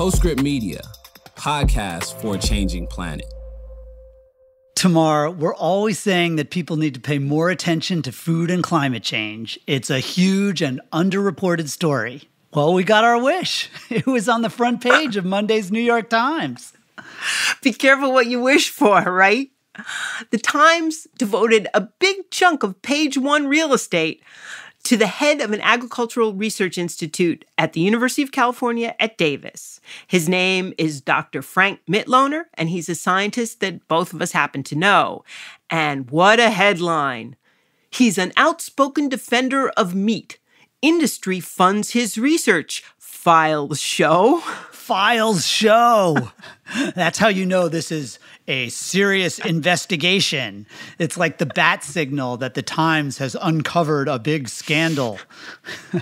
Postscript Media, podcast for a changing planet. Tamar, we're always saying that people need to pay more attention to food and climate change. It's a huge and underreported story. Well, we got our wish. It was on the front page of Monday's New York Times. Be careful what you wish for, right? The Times devoted a big chunk of page one real estate to the head of an agricultural research institute at the University of California at Davis. His name is Dr. Frank Mitloehner, and he's a scientist that both of us happen to know. And what a headline. He's an outspoken defender of meat. Industry funds his research. Files show. Files show. That's how you know this is a serious investigation. It's like the bat signal that the Times has uncovered a big scandal.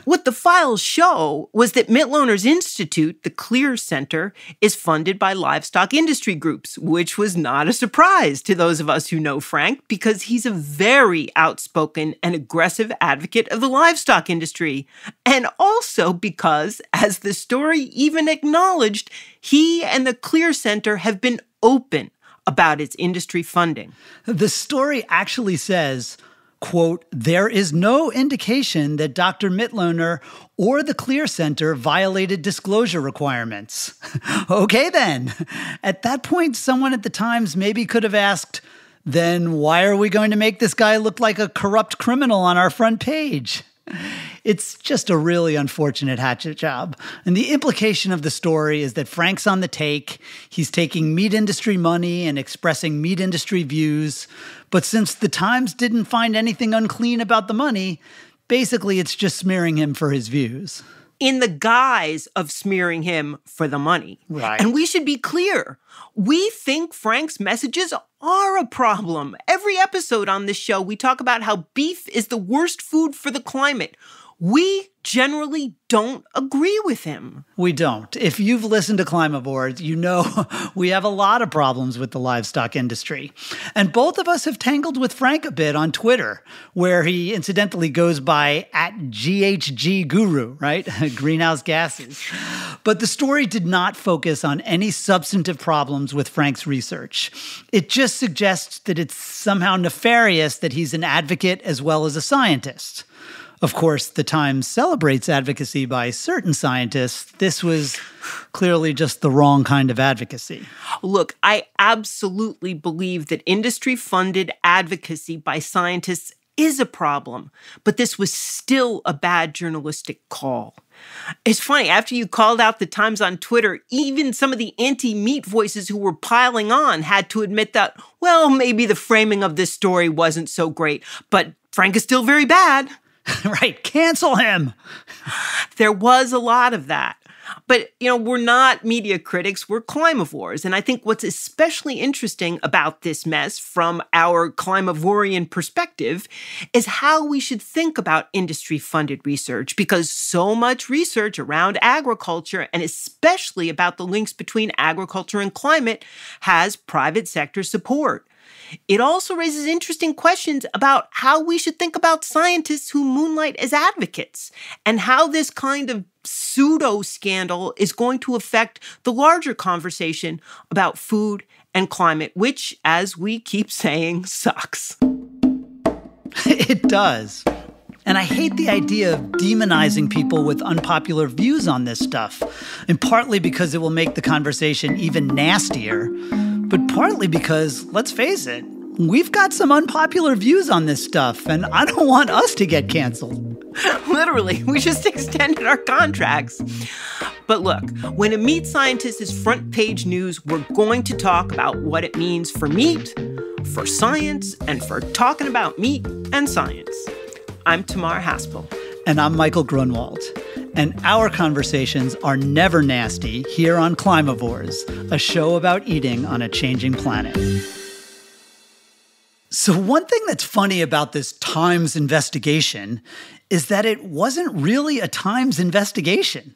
What the files show was that Mitloehner's institute, the Clear Center, is funded by livestock industry groups, which was not a surprise to those of us who know Frank, because he's a very outspoken and aggressive advocate of the livestock industry. And also because, as the story even acknowledged, he and the Clear Center have been open about its industry funding. The story actually says, quote, "There is no indication that Dr. Mitloehner or the Clear Center violated disclosure requirements." Okay, then. At that point, someone at the Times maybe could have asked, then why are we going to make this guy look like a corrupt criminal on our front page? It's just a really unfortunate hatchet job. And the implication of the story is that Frank's on the take. He's taking meat industry money and expressing meat industry views. But since the Times didn't find anything unclean about the money, basically it's just smearing him for his views. In the guise of smearing him for the money. Right. And we should be clear. We think Frank's messages are a problem. Every episode on this show, we talk about how beef is the worst food for the climate. We generally don't agree with him. We don't. If you've listened to Climavores, you know we have a lot of problems with the livestock industry. And both of us have tangled with Frank a bit on Twitter, where he incidentally goes by @GHG Guru, right? Greenhouse gases. But the story did not focus on any substantive problems with Frank's research. It just suggests that it's somehow nefarious that he's an advocate as well as a scientist. Of course, the Times celebrates advocacy by certain scientists. This was clearly just the wrong kind of advocacy. Look, I absolutely believe that industry-funded advocacy by scientists is a problem, but this was still a bad journalistic call. It's funny, after you called out the Times on Twitter, even some of the anti-meat voices who were piling on had to admit that, well, maybe the framing of this story wasn't so great, but Frank is still very bad. Right, cancel him. There was a lot of that. But, you know, we're not media critics, we're climavores. And I think what's especially interesting about this mess from our climavorian perspective is how we should think about industry-funded research, because so much research around agriculture, and especially about the links between agriculture and climate, has private sector support. It also raises interesting questions about how we should think about scientists who moonlight as advocates and how this kind of pseudo-scandal is going to affect the larger conversation about food and climate, which, as we keep saying, sucks. It does. And I hate the idea of demonizing people with unpopular views on this stuff, and partly because it will make the conversation even nastier, but partly because, let's face it, we've got some unpopular views on this stuff, and I don't want us to get canceled. Literally, we just extended our contracts. But look, when a meat scientist is front page news, we're going to talk about what it means for meat, for science, and for talking about meat and science. I'm Tamar Haspel. And I'm Michael Grunwald. And our conversations are never nasty here on Climavores, a show about eating on a changing planet. So one thing that's funny about this Times investigation is that it wasn't really a Times investigation.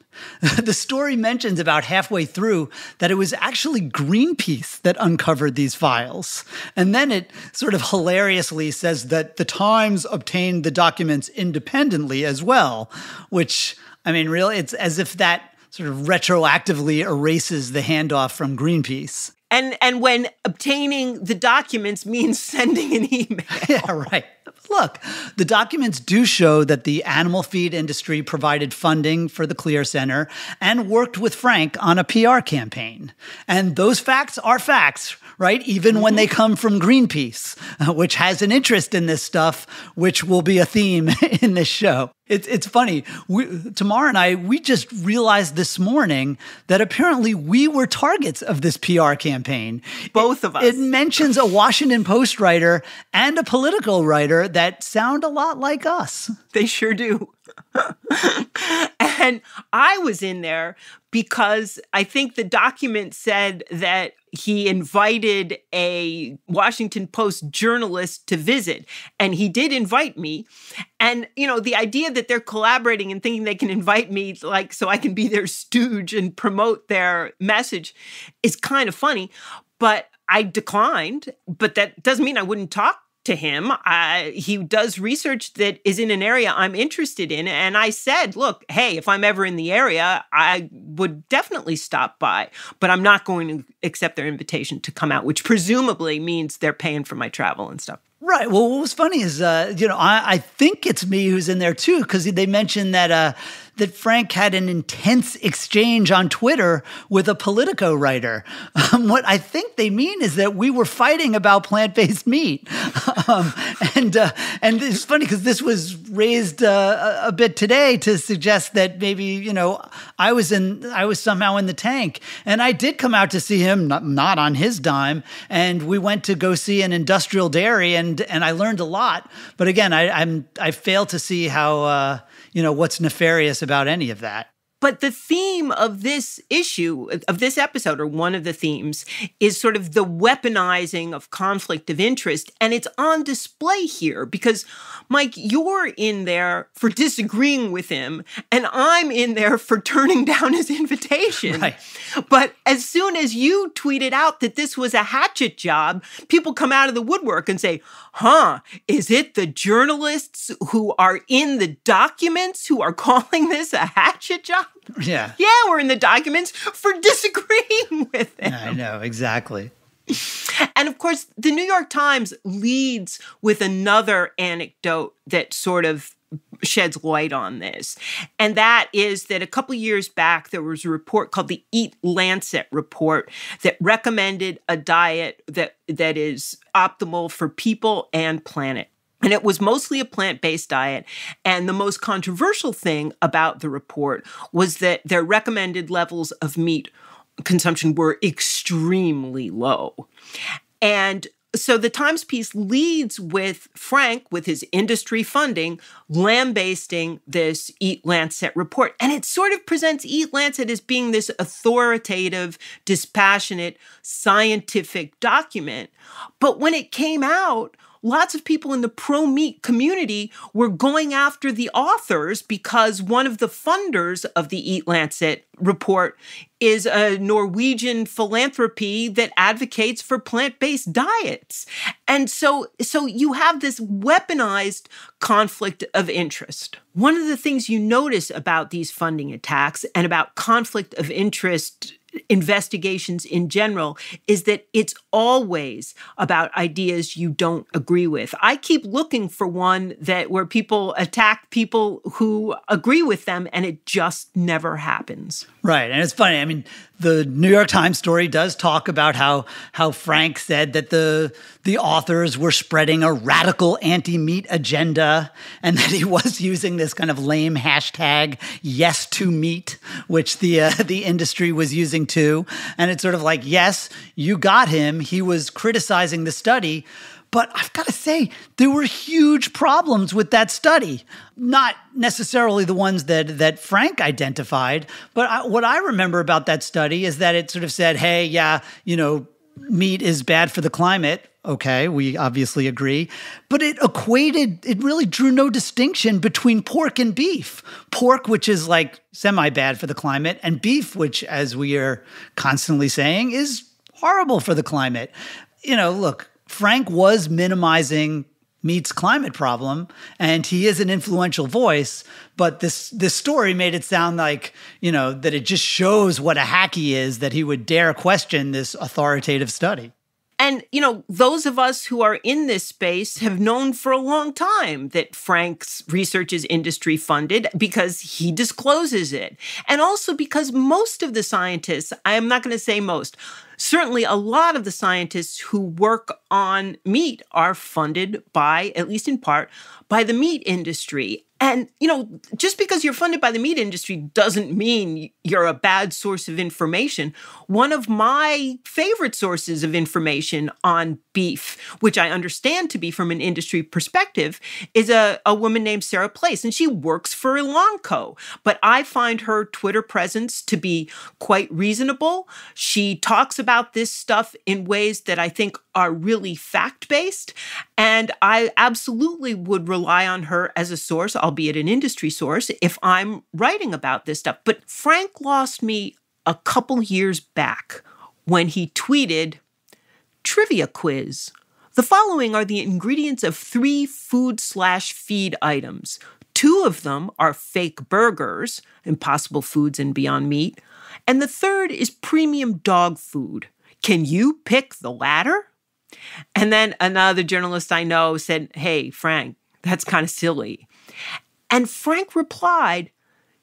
The story mentions about halfway through that it was actually Greenpeace that uncovered these files. And then it sort of hilariously says that the Times obtained the documents independently as well, which, I mean, really, it's as if that sort of retroactively erases the handoff from Greenpeace. And when obtaining the documents means sending an email. Yeah, right. Look, the documents do show that the animal feed industry provided funding for the Clear Center and worked with Frank on a PR campaign. And those facts are facts, right? Even when they come from Greenpeace, which has an interest in this stuff, which will be a theme in this show. It's funny. Tamar and I, we just realized this morning that apparently we were targets of this PR campaign. Both of us. It mentions a Washington Post writer and a political writer that sound a lot like us. They sure do. And I was in there because I think the document said that he invited a Washington Post journalist to visit, and he did invite me. And, you know, the idea that they're collaborating and thinking they can invite me, like, so I can be their stooge and promote their message is kind of funny. But I declined, but that doesn't mean I wouldn't talk to him. He does research that is in an area I'm interested in. And I said, look, hey, if I'm ever in the area, I would definitely stop by, but I'm not going to accept their invitation to come out, which presumably means they're paying for my travel and stuff. Right. Well, what was funny is, you know, I think it's me who's in there too, because they mentioned that that Frank had an intense exchange on Twitter with a Politico writer. What I think they mean is that we were fighting about plant-based meat. And it's funny because this was raised a bit today to suggest that maybe, you know, I was somehow in the tank. And I did come out to see him, not on his dime, and we went to go see an industrial dairy, and I learned a lot. But again, I fail to see how, you know, what's nefarious about any of that. But the theme of this issue, of this episode, or one of the themes, is sort of the weaponizing of conflict of interest. And it's on display here because, Mike, you're in there for disagreeing with him, and I'm in there for turning down his invitation. Right. But as soon as you tweeted out that this was a hatchet job, people come out of the woodwork and say, huh, is it the journalists who are in the documents who are calling this a hatchet job? Yeah. Yeah, we're in the documents for disagreeing with it. I know, exactly. And of course, the New York Times leads with another anecdote that sort of sheds light on this. And that is that a couple years back, there was a report called the Eat Lancet report that recommended a diet that is optimal for people and planet. And it was mostly a plant-based diet. And the most controversial thing about the report was that their recommended levels of meat consumption were extremely low. And so the Times piece leads with Frank, with his industry funding, lambasting this Eat Lancet report. And it sort of presents Eat Lancet as being this authoritative, dispassionate, scientific document. But when it came out, lots of people in the pro-meat community were going after the authors because one of the funders of the Eat Lancet report is a Norwegian philanthropy that advocates for plant-based diets. And so you have this weaponized conflict of interest. One of the things you notice about these funding attacks and about conflict of interest investigations in general is that it's always about ideas you don't agree with. I keep looking for one where people attack people who agree with them, and it just never happens. Right. And it's funny. I mean, the New York Times story does talk about how Frank said that the authors were spreading a radical anti-meat agenda and that he was using this kind of lame hashtag, yes to meat, which the industry was using too. And it's sort of like, yes, you got him. He was criticizing the study. But I've got to say, there were huge problems with that study. Not necessarily the ones that Frank identified, but what I remember about that study is that it sort of said, hey, yeah, you know, meat is bad for the climate. Okay, we obviously agree. But it really drew no distinction between pork and beef. Pork, which is like semi-bad for the climate, and beef, which, as we are constantly saying, is horrible for the climate. You know, look, Frank was minimizing meets climate problem, and he is an influential voice, but this story made it sound like, you know, that it just shows what a hack he is that he would dare question this authoritative study. And, you know, those of us who are in this space have known for a long time that Frank's research is industry funded because he discloses it. And also because most of the scientists, I'm not going to say most, certainly a lot of the scientists who work on meat are funded by, at least in part, by the meat industry. And, you know, just because you're funded by the meat industry doesn't mean you're a bad source of information. One of my favorite sources of information on beef, which I understand to be from an industry perspective, is a woman named Sarah Place, and she works for Elanco. But I find her Twitter presence to be quite reasonable. She talks about this stuff in ways that I think are really fact-based, and I absolutely would rely on her as a source. I'll be at an industry source if I'm writing about this stuff. But Frank lost me a couple years back when he tweeted, "Trivia quiz. The following are the ingredients of 3 food/feed items. 2 of them are fake burgers, Impossible Foods and Beyond Meat, and the third is premium dog food. Can you pick the latter?" And then another journalist I know said, "Hey, Frank, that's kind of silly." And Frank replied,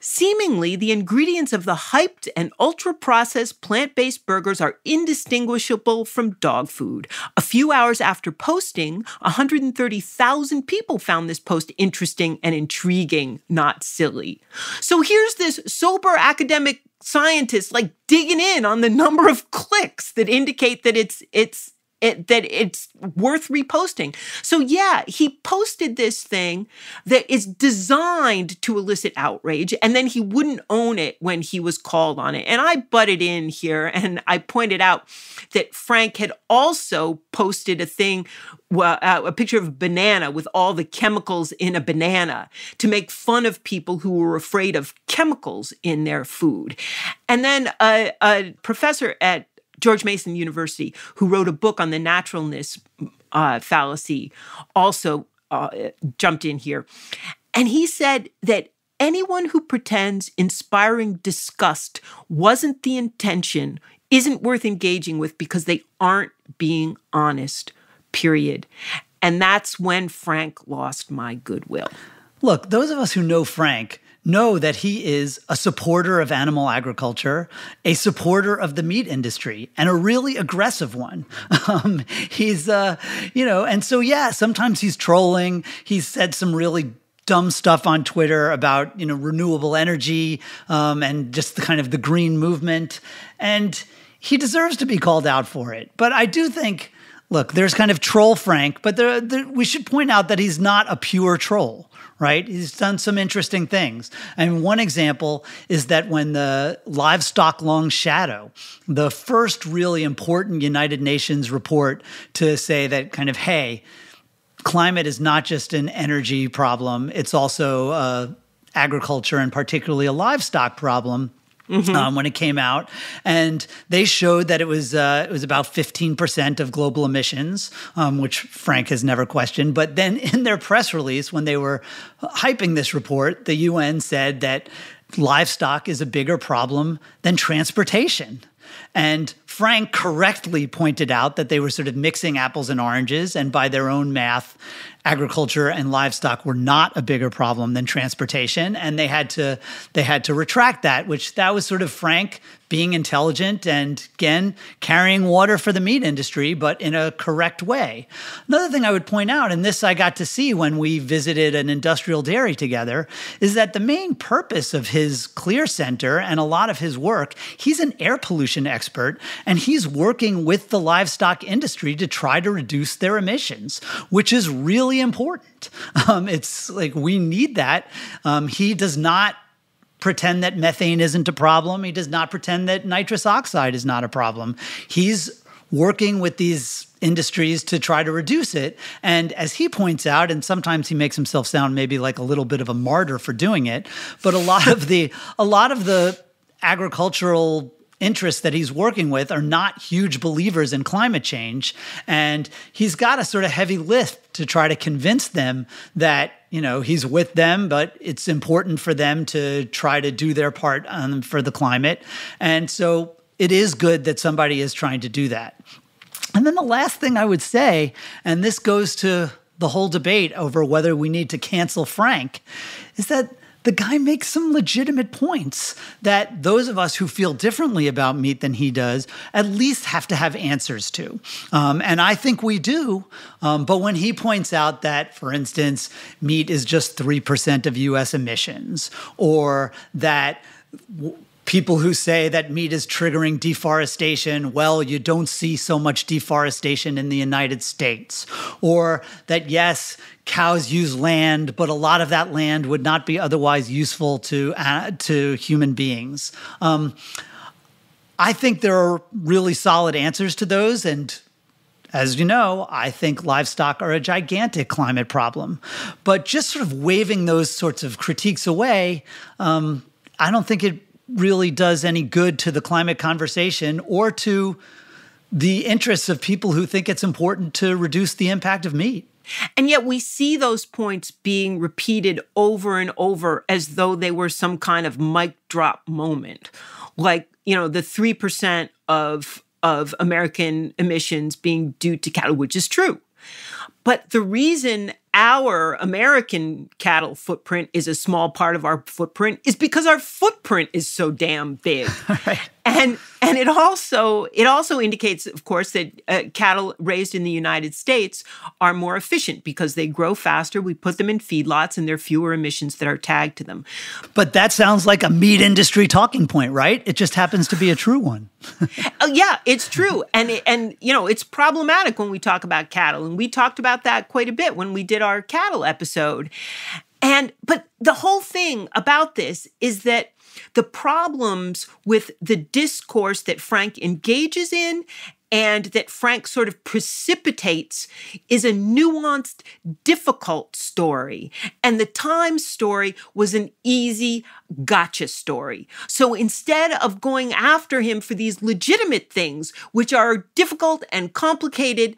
"Seemingly, the ingredients of the hyped and ultra-processed plant-based burgers are indistinguishable from dog food. A few hours after posting, 130,000 people found this post interesting and intriguing, not silly." So here's this sober academic scientist like digging in on the number of clicks that indicate that it's worth reposting. So yeah, he posted this thing that is designed to elicit outrage, and then he wouldn't own it when he was called on it. And I butted in here, and I pointed out that Frank had also posted a thing, a picture of a banana with all the chemicals in a banana to make fun of people who were afraid of chemicals in their food. And then a professor at George Mason University, who wrote a book on the naturalness fallacy, also jumped in here. And he said that anyone who pretends inspiring disgust wasn't the intention isn't worth engaging with because they aren't being honest, period. And that's when Frank lost my goodwill. Look, those of us who know Frank know that he is a supporter of animal agriculture, a supporter of the meat industry, and a really aggressive one. He's, you know, and so, yeah, sometimes he's trolling. He's said some really dumb stuff on Twitter about, you know, renewable energy and just the kind of the green movement. And he deserves to be called out for it. But I do think, look, there's kind of troll Frank, but we should point out that he's not a pure troll. Right? He's done some interesting things. And one example is that when the livestock long shadow, the first really important United Nations report to say that kind of, hey, climate is not just an energy problem, it's also agriculture and particularly a livestock problem. Mm-hmm. When it came out, and they showed that it was about 15% of global emissions, which Frank has never questioned. But then in their press release, when they were hyping this report, the UN said that livestock is a bigger problem than transportation. And Frank correctly pointed out that they were sort of mixing apples and oranges, and by their own math, agriculture and livestock were not a bigger problem than transportation, and they had to retract that, which that was sort of Frank being intelligent and, again, carrying water for the meat industry, but in a correct way. Another thing I would point out, and this I got to see when we visited an industrial dairy together, is that the main purpose of his Clear Center and a lot of his work, he's an air pollution expert, and he's working with the livestock industry to try to reduce their emissions, which is really important. It's like we need that. He does not pretend that methane isn't a problem. He does not pretend that nitrous oxide is not a problem. He's working with these industries to try to reduce it. And as he points out, and sometimes he makes himself sound maybe like a little bit of a martyr for doing it, but a lot of the agricultural interests that he's working with are not huge believers in climate change. And he's got a sort of heavy lift to try to convince them that, you know, he's with them, but it's important for them to try to do their part for the climate. And so it is good that somebody is trying to do that. And then the last thing I would say, and this goes to the whole debate over whether we need to cancel Frank, is that the guy makes some legitimate points that those of us who feel differently about meat than he does at least have to have answers to. And I think we do. But when he points out that, for instance, meat is just 3% of U.S. emissions, or that people who say that meat is triggering deforestation, well, you don't see so much deforestation in the United States. Or that, yes, cows use land, but a lot of that land would not be otherwise useful to human beings. I think there are really solid answers to those. And as you know, I think livestock are a gigantic climate problem. But just sort of waving those sorts of critiques away, I don't think it really does any good to the climate conversation or to the interests of people who think it's important to reduce the impact of meat. And yet we see those points being repeated over and over as though they were some kind of mic drop moment. Like, you know, the 3% of American emissions being due to cattle, which is true. But the reason our American cattle footprint is a small part of our footprint is because our footprint is so damn big. Right. And it also indicates, of course, that cattle raised in the United States are more efficient because they grow faster. We put them in feedlots and there are fewer emissions that are tagged to them. But that sounds like a meat industry talking point, right? It just happens to be a true one. Yeah, it's true. And you know, it's problematic when we talk about cattle. And we talked about that quite a bit when we did our cattle episode. But the whole thing about this is that the problems with the discourse that Frank engages in and that Frank sort of precipitates is a nuanced, difficult story. And the Times story was an easy gotcha story. So instead of going after him for these legitimate things, which are difficult and complicated,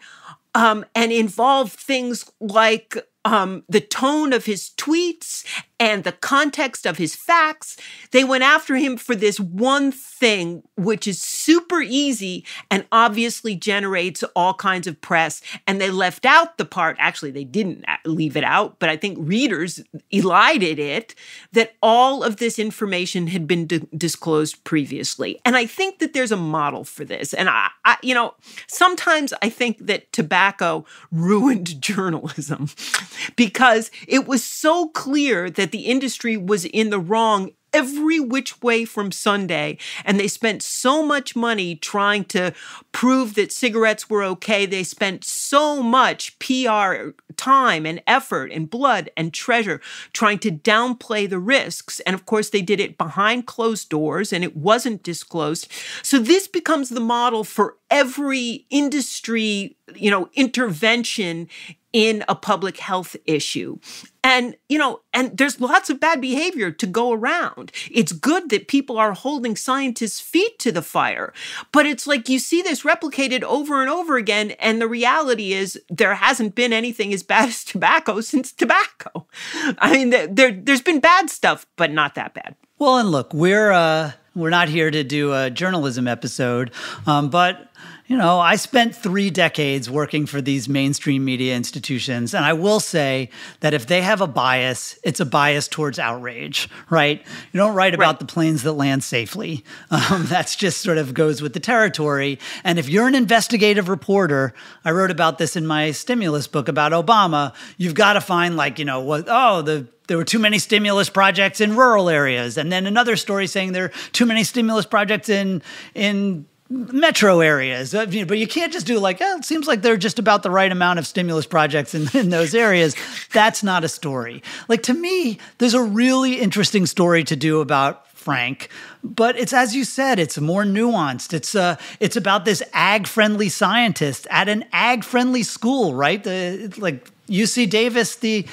and involve things like the tone of his tweets and the context of his facts, they went after him for this one thing, which is super easy and obviously generates all kinds of press. And they left out the part, actually, they didn't leave it out, but I think readers elided it, that all of this information had been disclosed previously. And I think that there's a model for this. And I you know, sometimes I think that tobacco ruined journalism. Because it was so clear that the industry was in the wrong every which way from Sunday, and they spent so much money trying to prove that cigarettes were okay. They spent so much PR time and effort and blood and treasure trying to downplay the risks. And of course, they did it behind closed doors, and it wasn't disclosed. So this becomes the model for every industry, you know, intervention in a public health issue. And, you know, and there's lots of bad behavior to go around. It's good that people are holding scientists' feet to the fire, but it's like you see this replicated over and over again, and the reality is there hasn't been anything as bad as tobacco since tobacco. I mean, there's been bad stuff, but not that bad. Well, and look, we're not here to do a journalism episode, but you know, I spent 3 decades working for these mainstream media institutions, and I will say that if they have a bias, it's a bias towards outrage, right? You don't write about the planes that land safely. That's just sort of goes with the territory. And if you're an investigative reporter, I wrote about this in my stimulus book about Obama, you've got to find like, you know, what, oh, there were too many stimulus projects in rural areas. And then another story saying there are too many stimulus projects in metro areas, but you can't just do like, oh, it seems like they're just about the right amount of stimulus projects in those areas. That's not a story. Like, to me, there's a really interesting story to do about Frank, but it's, as you said, it's more nuanced. It's about this ag-friendly scientist at an ag-friendly school, right? Like, UC Davis, they're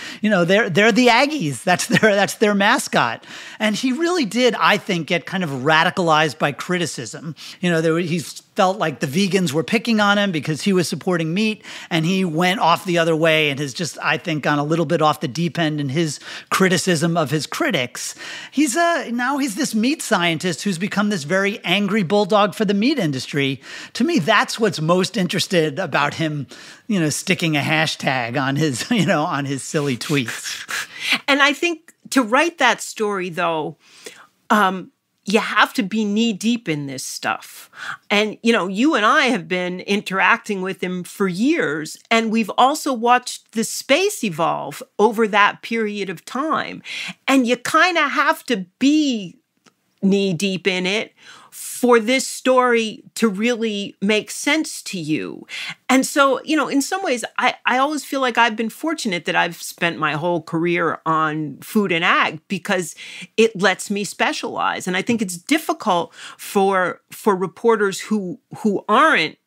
the Aggies. That's their mascot. And he really did, I think, get kind of radicalized by criticism. You know, he felt like the vegans were picking on him because he was supporting meat, and he went off the other way and has just, I think, gone a little bit off the deep end in his criticism of his critics. Now he's this meat scientist who's become this very angry bulldog for the meat industry. To me, that's what's most interested about him, you know, sticking a hashtag on his, you know, on his silly tweets. And I think to write that story, though, you have to be knee-deep in this stuff. And, you know, you and I have been interacting with him for years, and we've also watched the space evolve over that period of time. And you kind of have to be knee-deep in it for this story to really make sense to you. And so, you know, in some ways, I always feel like I've been fortunate that I've spent my whole career on food and ag, because it lets me specialize. And I think it's difficult for reporters who aren't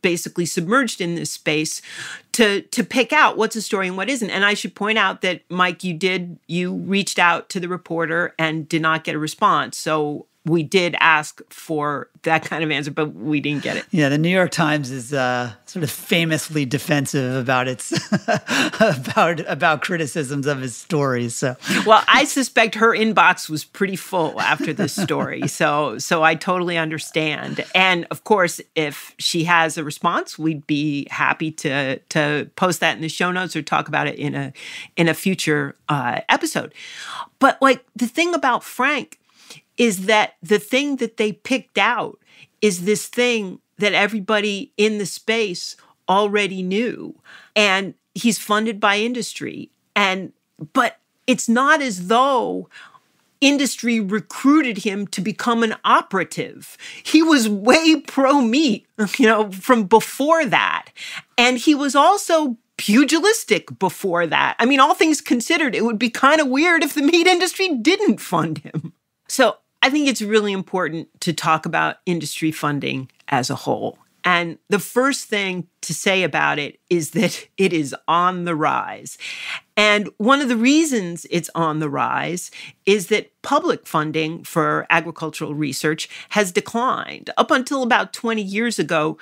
basically submerged in this space to pick out what's a story and what isn't. And I should point out that, Mike, you reached out to the reporter and did not get a response. So we did ask for that kind of answer, but we didn't get it. Yeah, the New York Times is sort of famously defensive about its about criticisms of his stories. So, well, I suspect her inbox was pretty full after this story, so I totally understand. And of course, if she has a response, we'd be happy to post that in the show notes or talk about it in a future episode. But like, the thing about Frank is that the thing that they picked out is this thing that everybody in the space already knew. And he's funded by industry. But it's not as though industry recruited him to become an operative. He was way pro-meat, you know, from before that. And he was also pugilistic before that. I mean, all things considered, it would be kind of weird if the meat industry didn't fund him. So I think it's really important to talk about industry funding as a whole. And the first thing to say about it is that it is on the rise. And one of the reasons it's on the rise is that public funding for agricultural research has declined. Up until about 20 years ago,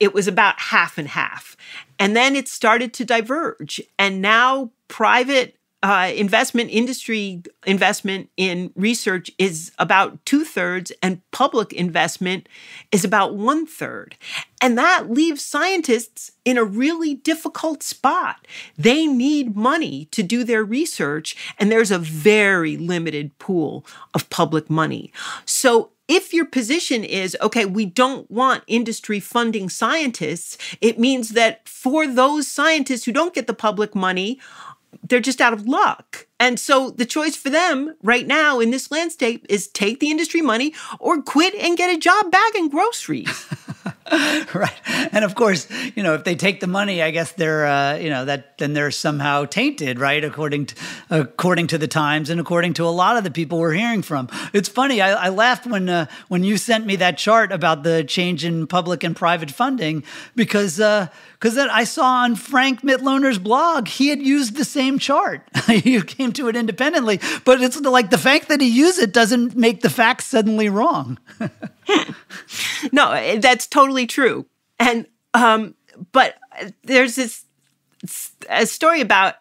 it was about half and half. And then it started to diverge. And now private industry investment in research is about 2/3, and public investment is about 1/3. And that leaves scientists in a really difficult spot. They need money to do their research, and there's a very limited pool of public money. So if your position is, okay, we don't want industry funding scientists, it means that for those scientists who don't get the public money, they're just out of luck. And so the choice for them right now in this landscape is take the industry money or quit and get a job bagging groceries. Right. And of course, you know, if they take the money, I guess they're, you know, then they're somehow tainted, right? According to the Times and according to a lot of the people we're hearing from. It's funny. I laughed when you sent me that chart about the change in public and private funding, because then I saw on Frank Mitloehner's blog, he had used the same chart. You came to it independently, but it's like the fact that he used it doesn't make the facts suddenly wrong. No, that's totally true. And but there's a story about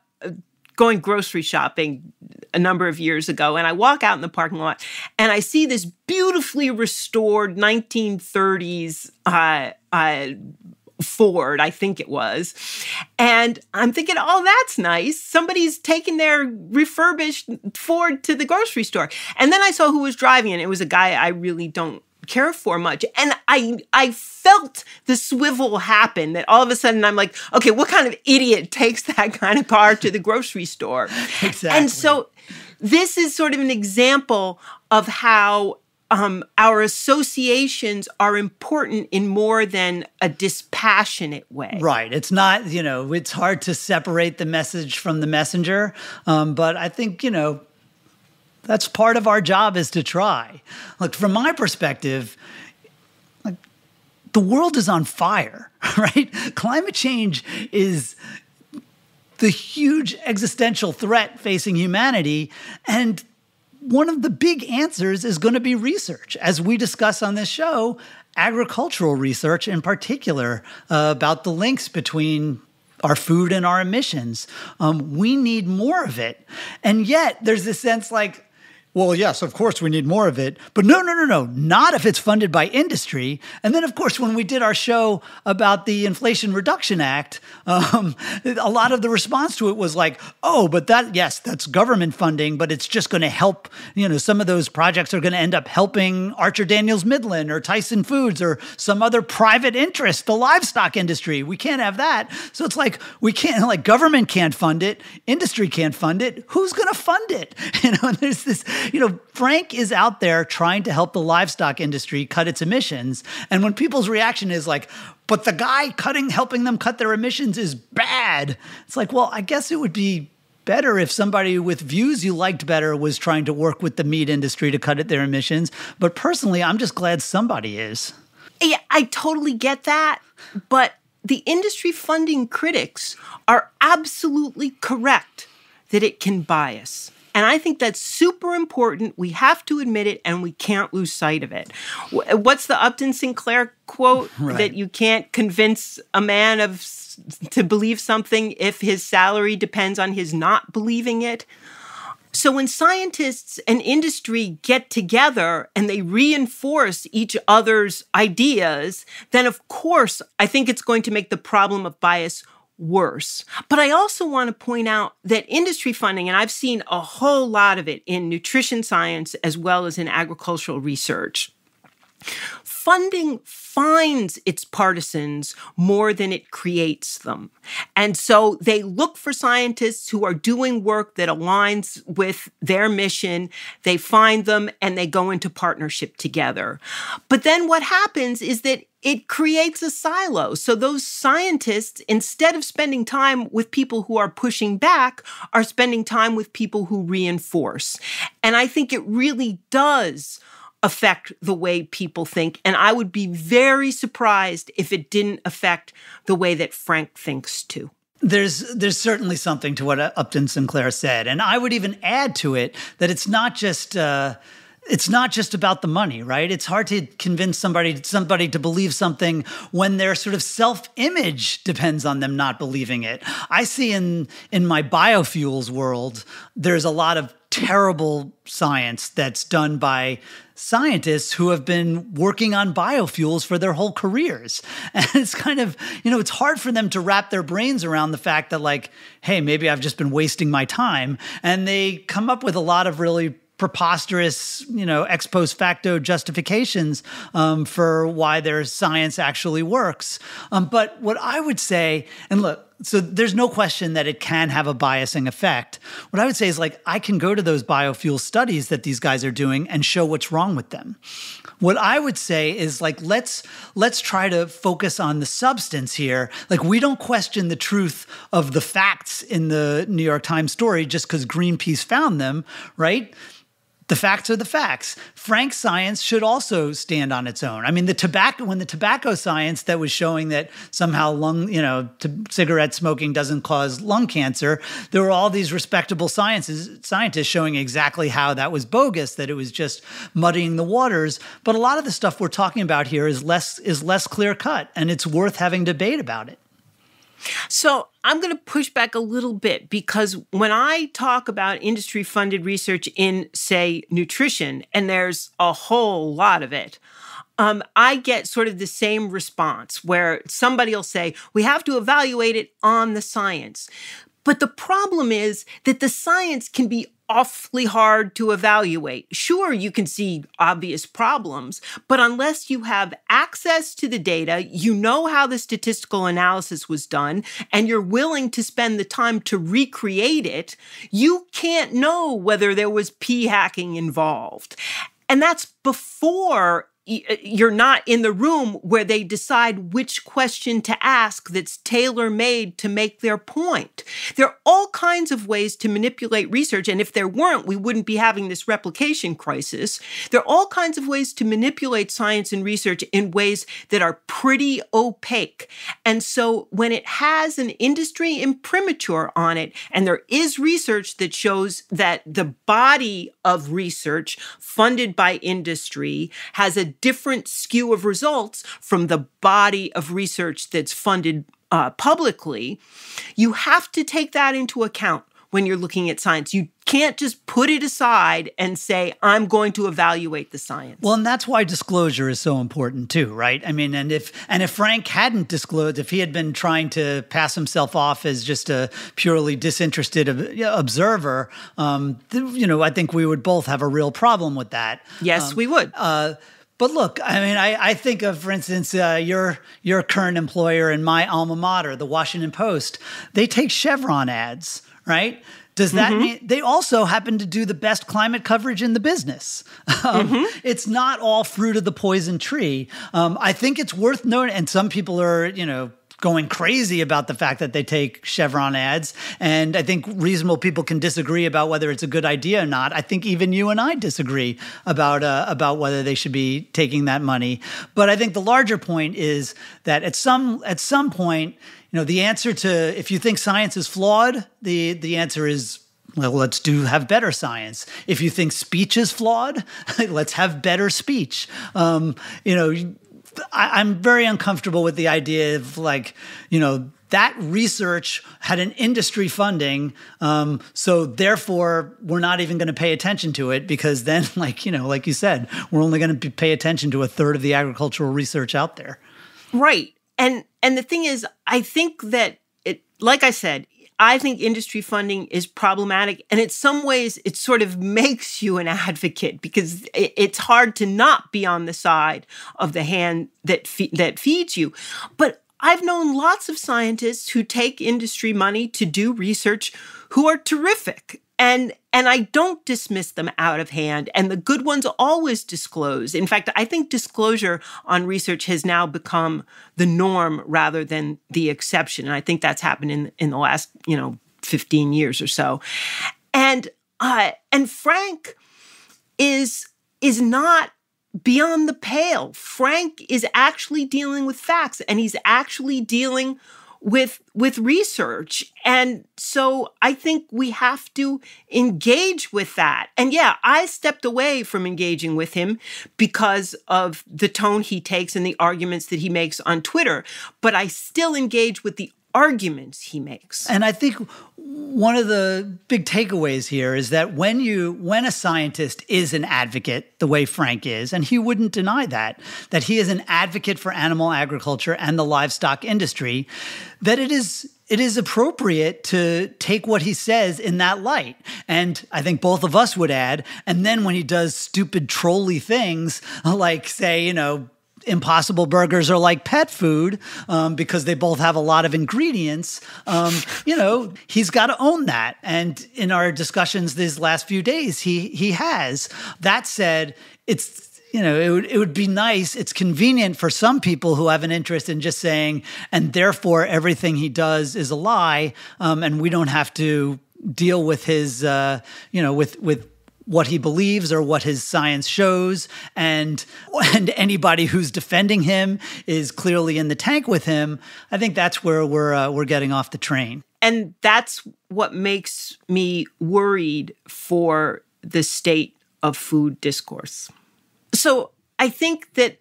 going grocery shopping a number of years ago, and I walk out in the parking lot and I see this beautifully restored 1930s Ford, I think it was. And I'm thinking, oh, that's nice. Somebody's taking their refurbished Ford to the grocery store. And then I saw who was driving it. It was a guy I really don't care for much. And I felt the swivel happen, that all of a sudden I'm like, okay, what kind of idiot takes that kind of car to the grocery store? Exactly. And so this is sort of an example of how our associations are important in more than a dispassionate way. Right. It's not, you know, it's hard to separate the message from the messenger. But I think, you know, that's part of our job, is to try. Look, from my perspective, like, the world is on fire, right? Climate change is the huge existential threat facing humanity. And one of the big answers is going to be research. As we discuss on this show, agricultural research in particular, about the links between our food and our emissions. We need more of it. And yet there's this sense like, well, yes, of course we need more of it. But no, not if it's funded by industry. And then, of course, when we did our show about the Inflation Reduction Act, a lot of the response to it was like, oh, but that, yes, that's government funding, but it's just going to help. You know, some of those projects are going to end up helping Archer Daniels Midland or Tyson Foods or some other private interest, the livestock industry. We can't have that. So it's like, we can't, like, government can't fund it. Industry can't fund it. Who's going to fund it? You know, and there's this... You know, Frank is out there trying to help the livestock industry cut its emissions. And when people's reaction is like, but the guy helping them cut their emissions is bad. It's like, well, I guess it would be better if somebody with views you liked better was trying to work with the meat industry to cut their emissions. But personally, I'm just glad somebody is. Yeah, I totally get that. But the industry funding critics are absolutely correct that it can bias. And I think that's super important. We have to admit it, and we can't lose sight of it. What's the Upton Sinclair quote? Right. That you can't convince a man to believe something if his salary depends on his not believing it. So when scientists and industry get together and they reinforce each other's ideas, then of course I think it's going to make the problem of bias worse. But I also want to point out that industry funding, and I've seen a whole lot of it in nutrition science as well as in agricultural research, funding finds its partisans more than it creates them. And so they look for scientists who are doing work that aligns with their mission. They find them and they go into partnership together. But then what happens is that it creates a silo. So those scientists, instead of spending time with people who are pushing back, are spending time with people who reinforce. And I think it really does affect the way people think. And I would be very surprised if it didn't affect the way that Frank thinks too. There's certainly something to what Upton Sinclair said. And I would even add to it that it's not just about the money, right? It's hard to convince somebody to believe something when their sort of self-image depends on them not believing it. I see in my biofuels world, there's a lot of terrible science that's done by scientists who have been working on biofuels for their whole careers. And it's kind of, you know, it's hard for them to wrap their brains around the fact that, like, hey, maybe I've just been wasting my time. And they come up with a lot of really preposterous, you know, ex post facto justifications for why their science actually works. But what I would say, and look, so there's no question that it can have a biasing effect. What I would say is, like, I can go to those biofuel studies that these guys are doing and show what's wrong with them. What I would say is, like, let's try to focus on the substance here. Like, we don't question the truth of the facts in the New York Times story just because Greenpeace found them, right? The facts are the facts. Frank's science should also stand on its own. I mean, the tobacco science that was showing that somehow cigarette smoking doesn't cause lung cancer, there were all these respectable scientists showing exactly how that was bogus, that it was just muddying the waters. But a lot of the stuff we're talking about here is less clear cut, and it's worth having debate about it. So I'm going to push back a little bit, because when I talk about industry-funded research in, say, nutrition, and there's a whole lot of it, I get sort of the same response where somebody will say, we have to evaluate it on the science. But the problem is that the science can be awfully hard to evaluate. Sure, you can see obvious problems, but unless you have access to the data, you know how the statistical analysis was done, and you're willing to spend the time to recreate it, you can't know whether there was p-hacking involved. And that's before you're not in the room where they decide which question to ask that's tailor-made to make their point. There are all kinds of ways to manipulate research, and if there weren't, we wouldn't be having this replication crisis. There are all kinds of ways to manipulate science and research in ways that are pretty opaque. And so when it has an industry imprimatur on it, and there is research that shows that the body of research funded by industry has a different skew of results from the body of research that's funded publicly, you have to take that into account when you're looking at science. You can't just put it aside and say, I'm going to evaluate the science. Well, and that's why disclosure is so important too, right? I mean, and if Frank hadn't disclosed, if he had been trying to pass himself off as just a purely disinterested observer, you know, I think we would both have a real problem with that. Yes, we would. But look, I mean, I think of, for instance, your current employer and my alma mater, the Washington Post. They take Chevron ads, right? Does that mean they also happen to do the best climate coverage in the business? It's not all fruit of the poison tree. I think it's worth noting, and some people are, you know, going crazy about the fact that they take Chevron ads. And I think reasonable people can disagree about whether it's a good idea or not. I think even you and I disagree about whether they should be taking that money. But I think the larger point is that at some point, you know, the answer to, if you think science is flawed, the answer is, well, let's have better science. If you think speech is flawed, let's have better speech. You know, I'm very uncomfortable with the idea of, like, you know, that research had an industry funding, so therefore we're not even going to pay attention to it, because then, like, you know, like you said, we're only going to pay attention to a third of the agricultural research out there. Right. And the thing is, I think that, like I said, I think industry funding is problematic, and in some ways it sort of makes you an advocate, because it's hard to not be on the side of the hand that feeds you. But I've known lots of scientists who take industry money to do research who are terrific. And I don't dismiss them out of hand. And the good ones always disclose. In fact, I think disclosure on research has now become the norm rather than the exception. And I think that's happened in the last, you know, 15 years or so. And Frank is not beyond the pale. Frank is actually dealing with facts, and he's actually dealing with research. And so I think we have to engage with that. And yeah, I stepped away from engaging with him because of the tone he takes and the arguments that he makes on Twitter, but I still engage with the arguments he makes. And I think one of the big takeaways here is that when a scientist is an advocate, the way Frank is, and he wouldn't deny that he is an advocate for animal agriculture and the livestock industry, that it is appropriate to take what he says in that light. And I think both of us would add, and then when he does stupid trolly things, like, say, you know, Impossible burgers are like pet food, because they both have a lot of ingredients. You know, he's got to own that. And in our discussions these last few days, he has. That said, it's, you know, it would be nice. It's convenient for some people who have an interest in just saying, and therefore everything he does is a lie, and we don't have to deal with his, you know, with what he believes or what his science shows, and anybody who's defending him is clearly in the tank with him. I think that's where we're getting off the train. And that's what makes me worried for the state of food discourse. So I think that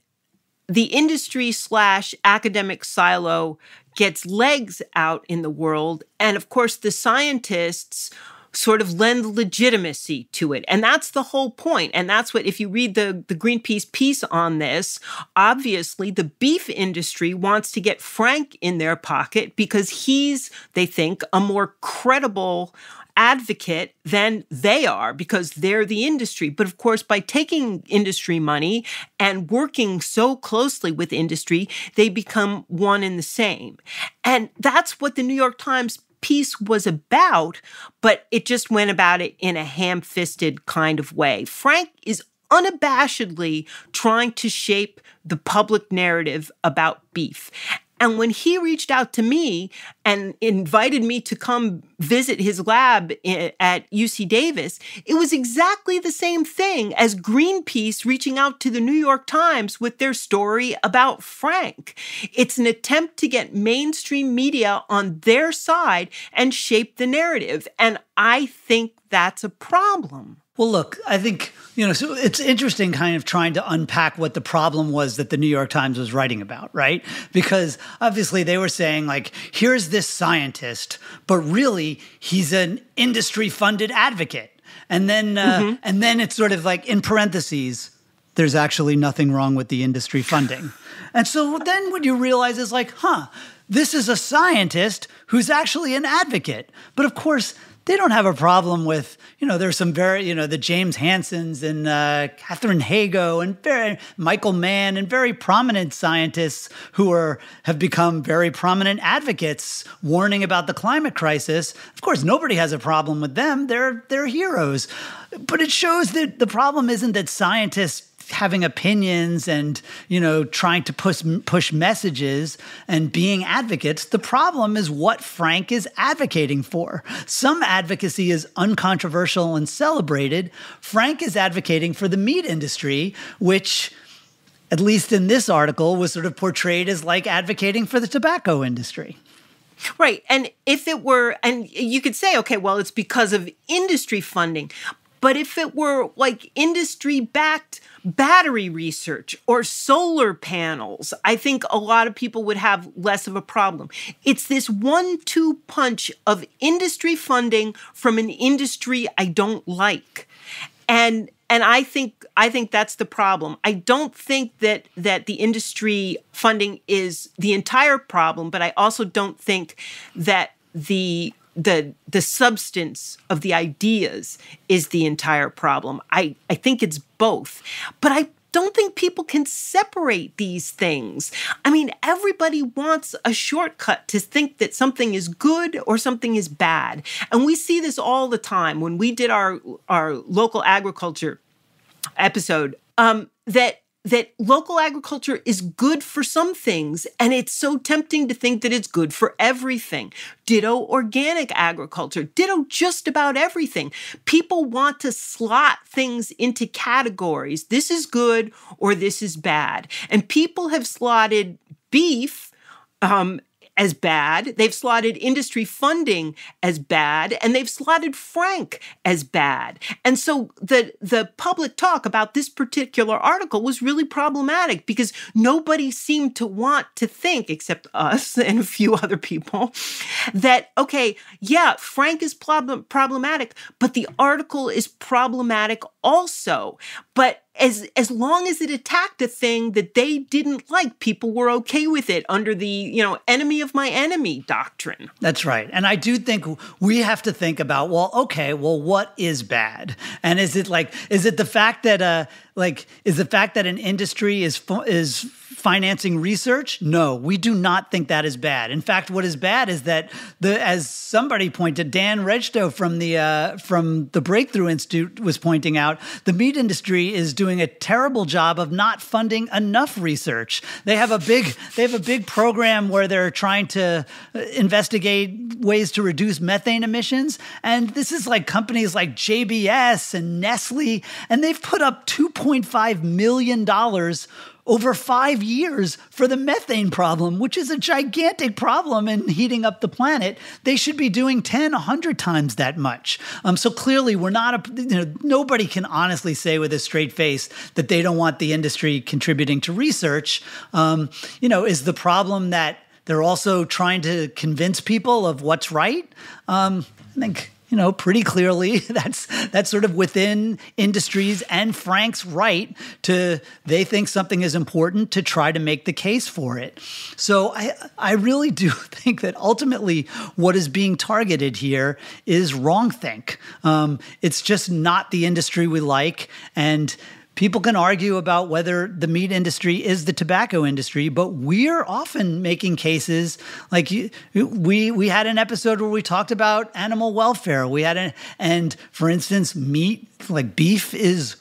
the industry / academic silo gets legs out in the world. And of course, the scientists sort of lend legitimacy to it. And that's the whole point. And that's what, if you read the Greenpeace piece on this, obviously the beef industry wants to get Frank in their pocket because he's, they think, a more credible advocate than they are, because they're the industry. But of course, by taking industry money and working so closely with industry, they become one and the same. And that's what the New York Times piece was about, but it just went about it in a ham-fisted kind of way. Frank is unabashedly trying to shape the public narrative about beef. And when he reached out to me and invited me to come visit his lab at UC Davis, it was exactly the same thing as Greenpeace reaching out to the New York Times with their story about Frank. It's an attempt to get mainstream media on their side and shape the narrative. And I think that's a problem. Well, look, I think, so it's interesting kind of trying to unpack what the problem was that the New York Times was writing about, right? Because obviously they were saying, like, here's this scientist, but really he's an industry-funded advocate. And then, and then it's sort of like, in parentheses, there's actually nothing wrong with the industry funding. And so then what you realize is like, this is a scientist who's actually an advocate. But of course, they don't have a problem with, there's some very, the James Hansens and Katherine Hayhoe and Michael Mann and very prominent scientists who have become very prominent advocates warning about the climate crisis. Of course, nobody has a problem with them. They're heroes. But it shows that the problem isn't that scientists having opinions and, trying to push messages and being advocates. The problem is what Frank is advocating for. Some advocacy is uncontroversial and celebrated. Frank is advocating for the meat industry, which, at least in this article, was sort of portrayed as like advocating for the tobacco industry. Right. And if it were, and you could say, okay, well, it's because of industry funding. But if it were like industry-backed battery research or solar panels, I think a lot of people would have less of a problem. It's this one-two punch of industry funding from an industry I don't like. And I think that's the problem. I don't think that the industry funding is the entire problem, but I also don't think that the substance of the ideas is the entire problem. I think it's both. But I don't think people can separate these things. I mean, everybody wants a shortcut to think that something is good or something is bad. And we see this all the time. When we did our local agriculture episode, that local agriculture is good for some things, and it's so tempting to think that it's good for everything. Ditto organic agriculture, ditto just about everything. People want to slot things into categories. This is good or this is bad. And people have slotted beef as bad. They've slotted industry funding as bad, and they've slotted Frank as bad. And so the public talk about this particular article was really problematic because nobody seemed to want to think, except us and a few other people, that, okay, yeah, Frank is problematic, but the article is problematic also. But as long as it attacked a thing that they didn't like, people were okay with it under the, enemy of my enemy doctrine. That's right. And I do think we have to think about, well, okay, well, what is bad? And is it the fact that, is the fact that an industry is financing research? No, we do not think that is bad. In fact, what is bad is that as somebody pointed, Dan Regto from the Breakthrough Institute was pointing out, the meat industry is doing a terrible job of not funding enough research. They have a big program where they're trying to investigate ways to reduce methane emissions, and this is like companies like JBS and Nestle, and they've put up $2.5 million over 5 years for the methane problem, which is a gigantic problem in heating up the planet. They should be doing 10, 100 times that much. So clearly we're not, nobody can honestly say with a straight face that they don't want the industry contributing to research. Is the problem that they're also trying to convince people of what's right? I think, pretty clearly that's sort of within industries and Frank's right to, they think something is important to try to make the case for it. So I really do think that ultimately what is being targeted here is wrongthink. It's just not the industry we like, and people can argue about whether the meat industry is the tobacco industry, but we're often making cases like we had an episode where we talked about animal welfare. And for instance, meat, like beef, is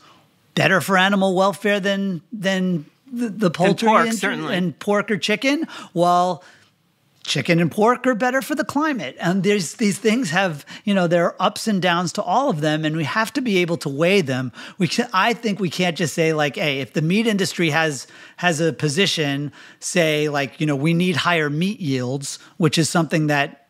better for animal welfare than the poultry and pork or chicken, while chicken and pork are better for the climate. And there's these things have, you know, there are ups and downs to all of them, and we have to be able to weigh them. I think we can't just say like, hey, if the meat industry has a position, say like, you know, we need higher meat yields, which is something that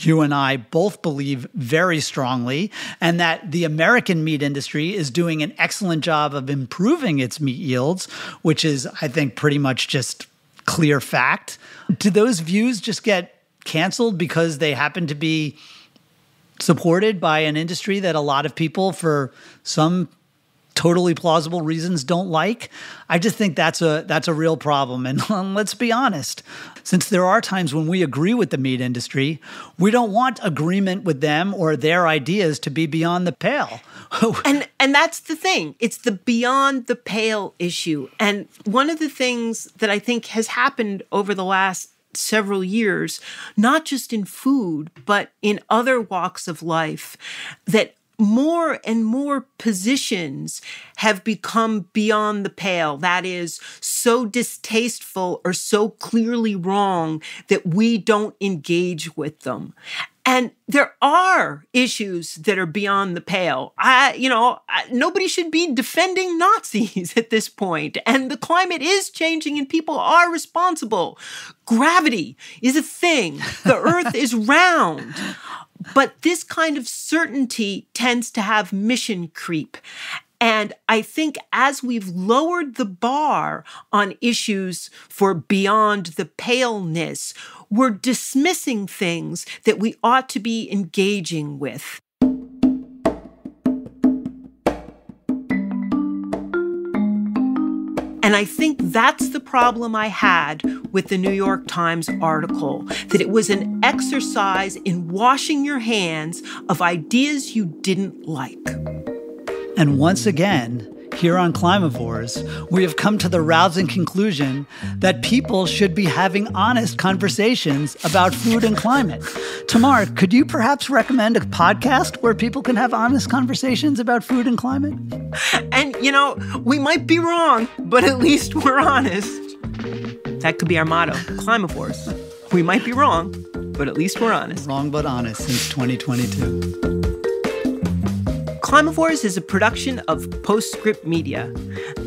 you and I both believe very strongly, and that the American meat industry is doing an excellent job of improving its meat yields, which is, I think, pretty much just clear fact. Do those views just get canceled because they happen to be supported by an industry that a lot of people, for some totally plausible reasons, don't like? I just think that's a real problem. And let's be honest, since there are times when we agree with the meat industry, we don't want agreement with them or their ideas to be beyond the pale. And that's the thing. It's the beyond the pale issue. And one of the things that I think has happened over the last several years, not just in food, but in other walks of life, that more and more positions have become beyond the pale, that is, so distasteful or so clearly wrong that we don't engage with them. And there are issues that are beyond the pale. Nobody should be defending Nazis at this point. And the climate is changing and people are responsible. Gravity is a thing. The earth is round. But this kind of certainty tends to have mission creep. And I think as we've lowered the bar on issues for beyond the paleness, we're dismissing things that we ought to be engaging with. And I think that's the problem I had with the New York Times article, that it was an exercise in washing your hands of ideas you didn't like. And once again, here on Climavores, we have come to the rousing conclusion that people should be having honest conversations about food and climate. Tamar, could you perhaps recommend a podcast where people can have honest conversations about food and climate? And, you know, we might be wrong, but at least we're honest. That could be our motto, Climavores. We might be wrong, but at least we're honest. Wrong but honest since 2022. Climavores is a production of Postscript Media.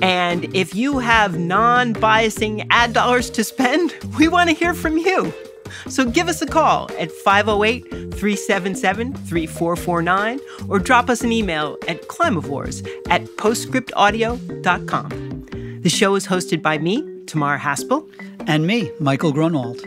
And if you have non-biasing ad dollars to spend, we want to hear from you. So give us a call at 508-377-3449 or drop us an email at climavores@postscriptaudio.com. The show is hosted by me, Tamar Haspel. And me, Michael Grunwald.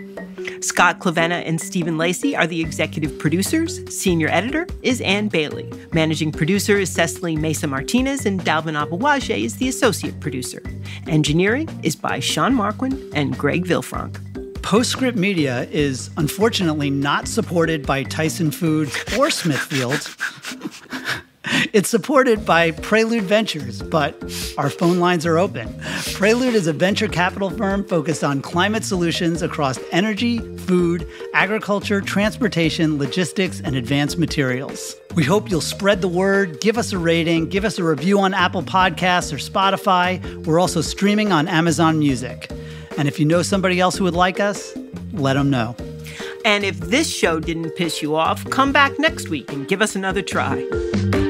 Scott Clavenna and Stephen Lacey are the executive producers. Senior editor is Ann Bailey. Managing producer is Cecily Mesa Martinez, and Dalvin Abawaje is the associate producer. Engineering is by Sean Marquin and Greg Vilfranc. Postscript Media is unfortunately not supported by Tyson Foods or Smithfield. It's supported by Prelude Ventures, but our phone lines are open. Prelude is a venture capital firm focused on climate solutions across energy, food, agriculture, transportation, logistics, and advanced materials. We hope you'll spread the word, give us a rating, give us a review on Apple Podcasts or Spotify. We're also streaming on Amazon Music. And if you know somebody else who would like us, let them know. And if this show didn't piss you off, come back next week and give us another try.